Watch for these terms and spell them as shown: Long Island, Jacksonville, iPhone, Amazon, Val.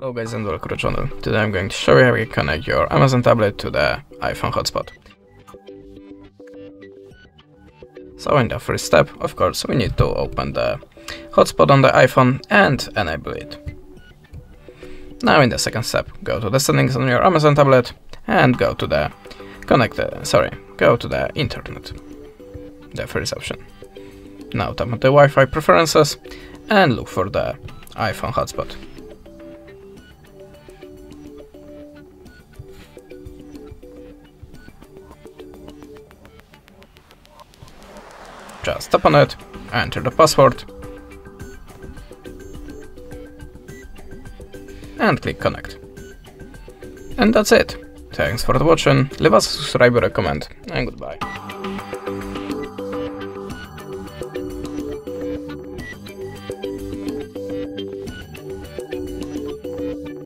Hello guys and welcome to the channel. Today I'm going to show you how you connect your Amazon tablet to the iPhone hotspot. So in the first step, of course, we need to open the hotspot on the iPhone and enable it. Now in the second step, go to the settings on your Amazon tablet and go to the internet. The first option. Now tap on the Wi-Fi preferences and look for the iPhone hotspot. Just tap on it, enter the password, and click connect. And that's it. Thanks for watching, leave us a subscribe or a comment, and goodbye.